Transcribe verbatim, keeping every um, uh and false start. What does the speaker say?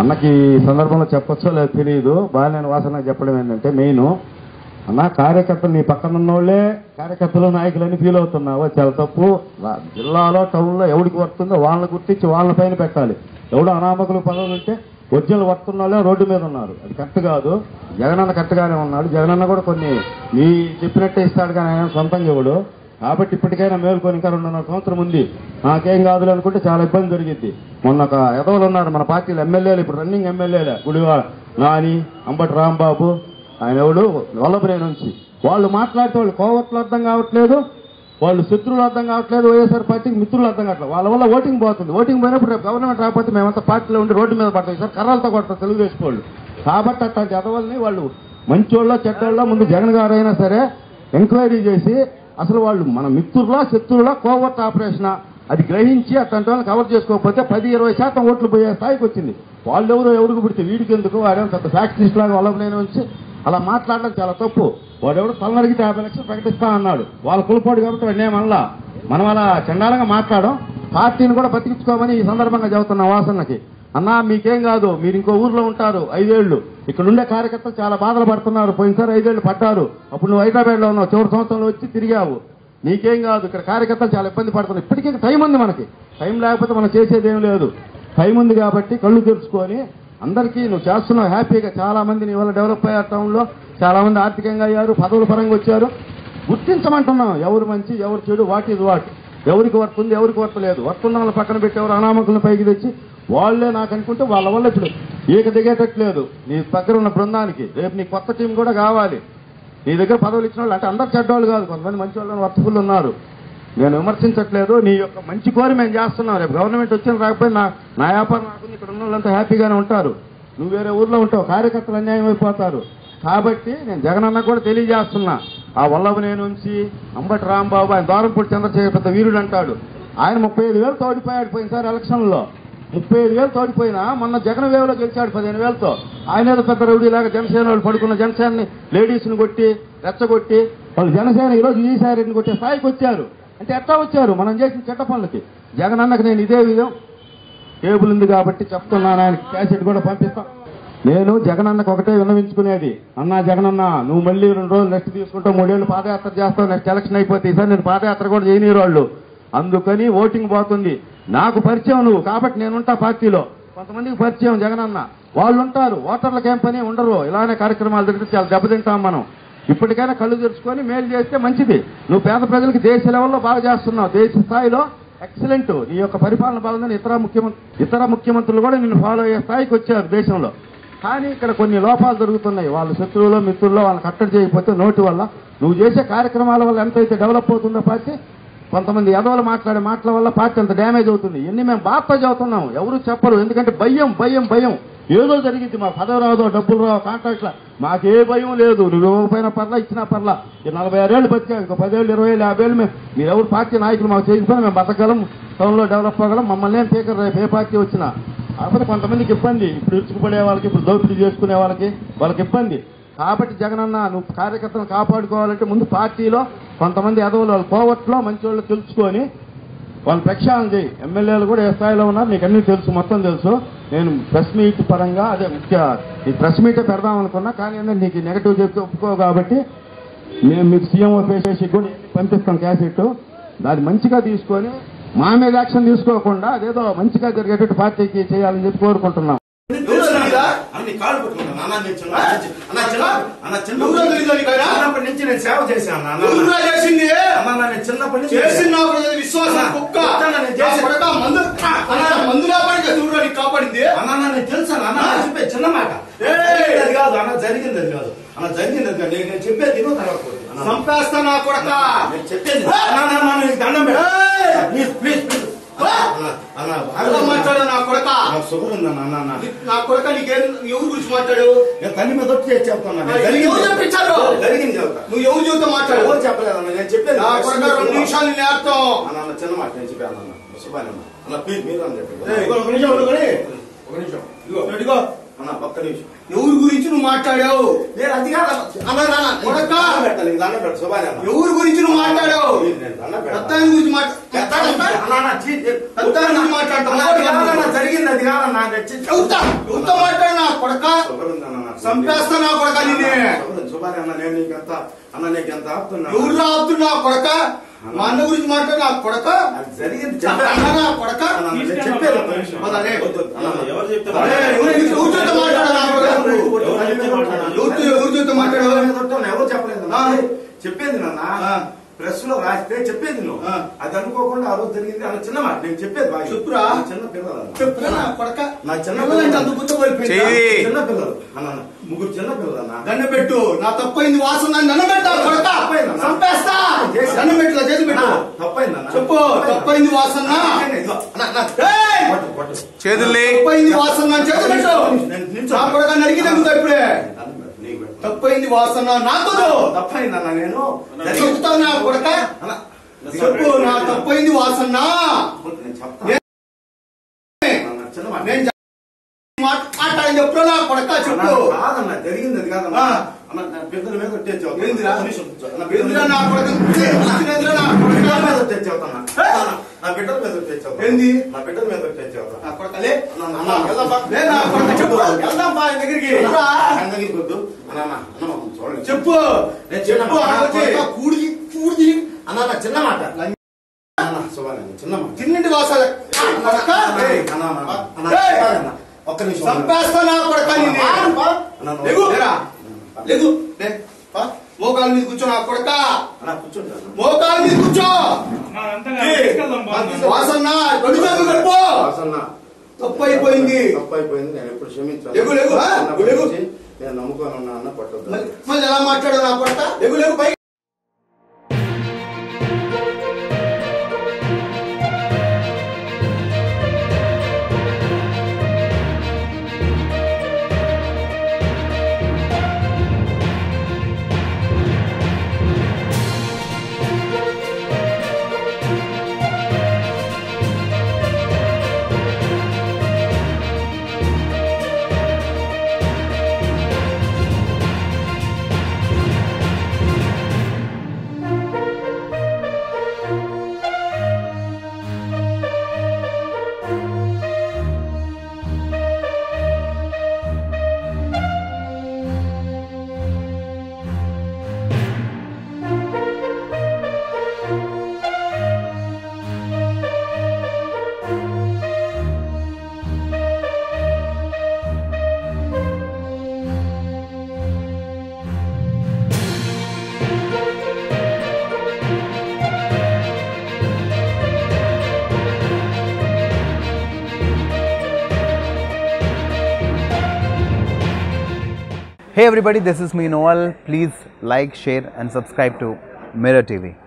అన్నకి సందర్భంలో చెప్పొచ్చో లేదు తెలియదు. బాలినేని వాసనకు చెప్పడం ఏంటంటే మెయిన్ అన్న కార్యకర్తలు నీ పక్కన ఉన్నోళ్లే కార్యకర్తలు నాయకులని ఫీల్ అవుతున్నావు, చాలా తప్పు. జిల్లాలో టౌన్లో ఎవరికి వస్తుందో వాళ్ళని గుర్తించి వాళ్ళ పైన పెట్టాలి. ఎవడో అనామకులు పనులు ఉంటే వజ్జలు వస్తున్న రోడ్డు మీద ఉన్నారు, అది కరెక్ట్ కాదు. జగనన్న కరెక్ట్గానే ఉన్నాడు, జగనన్న కూడా కొన్ని నీ చెప్పినట్టే ఇస్తాడు, కానీ ఆయన సొంతంగా ఇవ్వడు. కాబట్టి ఇప్పటికైనా మేలుకొని ఇంకా రెండున్నర సంవత్సరం ఉంది, నాకేం కాదు అనుకుంటే చాలా ఇబ్బంది జరిగింది. మొన్న ఒక ఎదవలు ఉన్నారు మన పార్టీలు ఎమ్మెల్యేలు, ఇప్పుడు రన్నింగ్ ఎమ్మెల్యేలే, గుడివాడ నాని, అంబటి రాంబాబు, ఆయన ఎవడు వల్లభనే నుంచి, వాళ్ళు మాట్లాడితే వాళ్ళు కోవట్లు అర్థం కావట్లేదు, వాళ్ళు శత్రువులు అర్థం కావట్లేదు, వైఎస్ఆర్ పార్టీకి మిత్రులు అర్థం కావట్లేదు. వాళ్ళ వల్ల ఓటింగ్ పోతుంది. ఓటింగ్ పోయినప్పుడు గవర్నమెంట్ రాకపోతే మేమంతా పార్టీలో ఉండి రోడ్డు మీద పడతాం, సార్ కర్రలతో కొడతాం తెలుగుదేశం వాళ్ళు. కాబట్టి అట్లాంటి ఎదవల్ని వాళ్ళు మంచోళ్ళ చెడ్డోళ్ళ ముందు జగన్ గారు అయినా సరే ఎంక్వైరీ చేసి అసలు వాళ్ళు మన మిత్రులా శత్రువులా కోవర్ట్ ఆపరేషనా అది గ్రహించి అట్లాంటి వాళ్ళని కవర్ చేసుకోకపోతే పది ఇరవై శాతం ఓట్లు పోయే స్థాయికి వచ్చింది. వాళ్ళు ఎవరో ఎవరికి పుడితే వీడికి ఎందుకు వాడేమో పెద్ద ఫ్యాక్టరీస్ లాగా వల్లభనేని వచ్చి అలా మాట్లాడడం చాలా తప్పు. వాడెవడు తల నరిగితే యాభై లక్షలు ప్రకటిస్తా అన్నాడు, వాళ్ళ కులపోడు కాబట్టి వాడినేమనలా. మనం అలా చండాలంగా మాట్లాడడం, పార్టీని కూడా బతికించుకోమని ఈ సందర్భంగా చెబుతున్న వాసనకి. అన్నా మీకేం కాదు, మీరు ఇంకో ఊర్లో ఉంటారు ఐదేళ్లు, ఇక్కడ ఉండే కార్యకర్తలు చాలా బాధలు పడుతున్నారు. పోయినసారి ఐదేళ్లు పడ్డారు, అప్పుడు నువ్వు హైదరాబాద్లో ఉన్నావు, చివరి సంవత్సరంలో వచ్చి తిరిగావు, నీకేం కాదు. ఇక్కడ కార్యకర్తలు చాలా ఇబ్బంది పడుతున్నారు. ఇప్పటికీ టైం ఉంది మనకి, టైం లేకపోతే మనం చేసేదేం లేదు. టైం ఉంది కాబట్టి కళ్ళు తెరుచుకొని అందరికీ నువ్వు చేస్తున్నావు హ్యాపీగా. చాలా మంది నీ వల్ల డెవలప్ అయ్యారు, టౌన్లో చాలా మంది ఆర్థికంగా అయ్యారు, పదవుల పరంగా వచ్చారు. గుర్తించమంటున్నావు ఎవరు మంచి ఎవరు చెడు, వాట్ ఈజ్ వాట్, ఎవరికి వర్క్ ఉంది ఎవరికి వర్క్ లేదు. వర్క్ ఉన్న వాళ్ళ పక్కన పెట్టి ఎవరు అనామకులను పైకి తెచ్చి వాళ్ళే నాకు అనుకుంటే వాళ్ళ వల్ల ఇప్పుడు ఈక దిగేటట్లేదు. నీ దగ్గర ఉన్న బృందానికి రేపు నీ కొత్త టీం కూడా కావాలి. నీ దగ్గర పదవులు ఇచ్చిన వాళ్ళు అంటే అందరు చెడ్డవాళ్ళు కాదు, కొంతమంది మంచి వాళ్ళని వర్తకులు ఉన్నారు. నేను విమర్శించట్లేదు, నీ యొక్క మంచి కోరి మేము చేస్తున్నాం. రేపు గవర్నమెంట్ వచ్చిన రాకపోయినా నా నా వ్యాపారం నాకుంది, ఇక్కడ ఉన్న వాళ్ళంతా హ్యాపీగానే ఉంటారు. నువ్వు వేరే ఊర్లో ఉంటావు, కార్యకర్తలు అన్యాయం అయిపోతారు. కాబట్టి నేను జగనన్న కూడా తెలియజేస్తున్నా, ఆ వల్లభనేని నుంచి అంబటి రాంబాబు, ఆయన దారంపూడి చంద్రశేఖర్ పెద్ద వీరుడు అంటాడు, ఆయన ముప్పై ఐదు వేలు తోడిపోయాడు పోయినసారి ఎలక్షన్లో. ముప్పై ఐదు వేలు తోడిపోయినా మొన్న జగన్ వేవలో గెలిచాడు పదిహేను వేలతో. ఆయన ఏదో పెద్ద రౌడీలాగా జనసేన వాళ్ళు పడుకున్న జనసేనని లేడీస్ని కొట్టి రెచ్చగొట్టి వాళ్ళు జనసేన ఈరోజు విజయసాయి రెడ్డిని కొట్టే స్థాయికి వచ్చారు. అంటే ఎట్లా వచ్చారు? మనం చేసిన చెడ్డ పనులకి. జగన్ అన్నకు నేను ఇదే విధం టేబుల్ ఉంది కాబట్టి చెప్తున్నాను, ఆయన క్యాసెట్ కూడా పంపిస్తాం. నేను జగన్ అన్నకు ఒకటే విన్నవించుకునేది, అన్నా జగన్ అన్న నువ్వు మళ్ళీ రెండు రోజులు నెక్స్ట్ తీసుకుంటావు, మూడేళ్ళు పాదయాత్ర చేస్తావు, నెక్స్ట్ ఎలక్షన్ అయిపోతే ఈసారి నేను పాదయాత్ర కూడా చేయని వాళ్ళు, అందుకని ఓటింగ్ పోతుంది. నాకు పరిచయం నువ్వు కాబట్టి నేనుంటా పార్టీలో, కొంతమందికి పరిచయం జగన్ అన్న వాళ్ళు ఉంటారు, ఓటర్లకు ఏం పని ఉండరు. ఇలానే కార్యక్రమాలు జరిగితే చాలా దెబ్బతింటాం మనం. ఇప్పటికైనా కళ్ళు తెరుచుకొని మేలు చేస్తే మంచిది. నువ్వు పేద ప్రజలకు దేశ లెవెల్లో బాగా చేస్తున్నావు, దేశ స్థాయిలో ఎక్సలెంట్. నీ యొక్క పరిపాలన బాగుందని ఇతర ముఖ్యమంత్రి ఇతర ముఖ్యమంత్రులు కూడా నిన్ను ఫాలో అయ్యే స్థాయికి వచ్చారు దేశంలో. కానీ ఇక్కడ కొన్ని లోపాలు జరుగుతున్నాయి, వాళ్ళ శత్రువులో మిత్రుల్లో వాళ్ళని కట్టడి చేయకపోతే నోటి వల్ల. నువ్వు చేసే కార్యక్రమాల వల్ల ఎంతైతే డెవలప్ అవుతుందో పార్టీ, కొంతమంది ఎదవలు మాట్లాడే మాటల వల్ల పార్టీ అంత డ్యామేజ్ అవుతుంది. ఇన్ని మేము బాధ చదువుతున్నాం, ఎవరు చెప్పరు, ఎందుకంటే భయం భయం భయం. ఏదో జరిగింది, మా పదవి రాదో డబ్బులు రావు కాంట్రాక్ట్ల, మాకే భయం లేదు. నువ్వు ఇవ్వకపోయినా పర్లా ఇచ్చినా పర్లా, నలభై ఆరేళ్ళు బతికా, ఇంకో పదేళ్ళు ఇరవై ఏళ్ళు యాభై ఏళ్ళు మేము మీరు ఎవరు పార్టీ నాయకులు మాకు చేయకపోయినా మేము బతకగలం, టౌన్లో డెవలప్ అవ్వగలం. మమ్మల్ని ఏం పీకర్ రేపు ఏ పార్టీ వచ్చినా. కాకపోతే కొంతమందికి ఇబ్బంది, ఇప్పుడు ఇచ్చుకుపడే వాళ్ళకి, ఇప్పుడు దోపిడీ చేసుకునే వాళ్ళకి వాళ్ళకి ఇబ్బంది. కాబట్టి జగనన్న నువ్వు కార్యకర్తలను కాపాడుకోవాలంటే ముందు పార్టీలో కొంతమంది ఎదవలు వాళ్ళు కోవట్లో మంచి వాళ్ళు తెలుసుకొని వాళ్ళు ప్రక్షాళన చేయి. ఎమ్మెల్యేలు కూడా ఏ స్థాయిలో ఉన్నారు నీకు అన్నీ తెలుసు, మొత్తం తెలుసు. నేను ప్రెస్ మీట్ పరంగా అదే ముఖ్య ఈ ప్రెస్ మీటే పెడదాం అనుకున్నా, కానీ నీకు నెగిటివ్ చెప్తే ఒప్పుకోవు. కాబట్టి మేము మీకు సీఎంఓ పేసేసి కూడా పంపిస్తాం క్యాసెట్, దాన్ని మంచిగా తీసుకొని మా మీద యాక్షన్ తీసుకోకుండా అదేదో మంచిగా జరిగేటట్టు పార్టీకి చేయాలని చెప్పి కోరుకుంటున్నాం. చిన్నప్పటి నుంచి నేను సేవ చేశాను, కాపాడింది అన్న తెలుసా అన్న చెప్పే చిన్న మాట అది కాదు అన్న, జరిగింది అది కాదు అన్న, జరిగింది అది కాదు. నేను చెప్పేది సంపేస్తా నా కొడక, నేను చెప్పేది దండం ప్లీజ్ ప్లీజ్ ప్లీజ్ మాట్లాడు నా కొడక, షుగర్ ఉందా నాన్న నా కొడక, నీకేం ఎవరు గురించి మాట్లాడు, నేను తల్లి మీద వచ్చి చెప్తాను జరిగింది చెప్తా, నువ్వు ఎవరు చూద్దా మాట్లాడు చెప్పలేదు అన్న, నేను చెప్పేది నా కొడక రెండు నిమిషాలు నేర్తాం అన్న, చిన్న మాట నేను చెప్పాను అన్న, శుభాలన్న అన్న, ప్లీజ్ మీరు అన్న చెప్పండి. ఒక నిమిషం ఒక నిమిషం ఇదిగో అన్న ఒక్క నిమిషం ఎవరు గురించి నువ్వు మాట్లాడావు నేను అది కాదు అన్న నాన్న కొడక పెట్టాలి నాన్న పెట్టు శోభాన ఎవరు గురించి నువ్వు మాట్లాడావు నాన్న పెట్టాలి గురించి మాట్లాడావు నాన్న నాన్న చీ అంతా నువ్వు మాట్లాడతావు నాన్న జరిగింది అది కాదు అన్న నేను చెప్తా ఎంత మాట్లాడనా కొడక సంపేస్తా నా కొడక నిన్నే శోభాన అన్న నేను నీకంత అన్న నీకంత ఆపుతున్నా ఎవరు ఆపుతున్నా కొడక మా అన్న గురించి మాట్లాడు నా కొడక జరిగింది చెప్పానా కొడక చెప్పేది ఎవరు చెప్తారు మాట్లాడాలి ఎవరు చెప్తా మాట్లాడాలి ఎవరు చెప్పలేదు చెప్పేది నాన్న ప్రెస్ లో రాస్తే చెప్పేది నువ్వు అది అనుకోకుండా ఆ రోజు జరిగింది అన్న చిన్న మాట నేను చెప్పేది చెప్పురా చిన్న పిల్లలు చెప్పురా కొడక నా చిన్న పిల్లలంటే అంత గుర్తుపోయి చిన్న పిల్లలు అన్న ముగ్గురు చిన్న పిల్లలు దండ పెట్టు నా తప్పైంది వాసన దండ పెట్టా కొడక చంపేస్తా దండ పెట్టు చేసి పెట్టు తప్పైంది అన్న చెప్పు తప్పైంది వాసన చేతుల్ని తప్పైంది వాసన చేతులు పెట్టు నా కొడక నరికి తగ్గుతా ఇప్పుడే తప్పైంది వాసన నాతో తప్పైంది అన్న నేను చెప్తాను కొడక చెప్పు నా తప్పైంది వాసన మాట్లాడి చెప్పు నా కొడక చెప్పు కాదన్న జరిగింది అది కాదన్నా బిందుల మీద వచ్చేసావు బిందురా నా కొడక వచ్చేసావు నా బిడ్డల మీద వచ్చేసావు ఏంది నా బిడ్డల మీద వచ్చేసావు నా కొడకలే నా కొడక చెప్పు వెళ్దాం బా దగ్గరికి వద్దు అన్న చూడండి చెప్పు కూడి కూడి అన్న నా చిన్న మాట చిన్న మాట తిన్నింటి వాసాలే ఒక్క నిమిషం చంపేస్తా నా కొడక లేదు మోకాల మీద కూర్చో నా కొడక మోకాల మీద కూర్చో వాసన్న రెండు చేతులు కలుపు తప్పు అయిపోయింది తప్పు అయిపోయింది నేను ఎప్పుడు క్షమించాను నేను నమ్ముకొని ఉన్నా అన్న పట్టదు మళ్ళీ ఎలా మాట్లాడావు నా కొడక లేగు లేగు పై Hey everybody, this is me Noel. Please like, share and subscribe to Mirror T V.